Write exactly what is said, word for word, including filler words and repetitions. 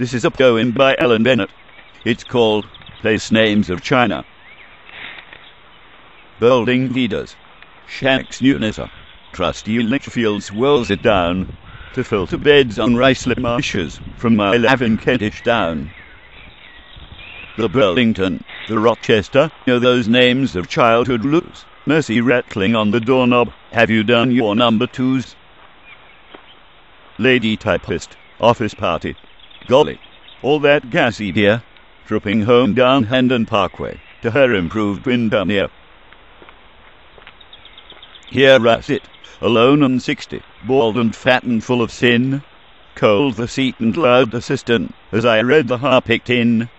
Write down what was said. This is a poem by Alan Bennett. It's called Place Names of China. Building leaders. Shanks Unita. Trustee Lichfield swirls it down to filter beds on rice-lip marshes from my eleven Kentish Town. The Burlington, the Rochester, are those names of childhood loops, mercy rattling on the doorknob, have you done your number twos? Lady typist, office party. Golly, all that gassy dear, tripping home down Hendon Parkway, to her improved window near. Here I sit, alone and sixty, bald and fat and full of sin, cold the seat and loud the cistern, as I read the harpic tin.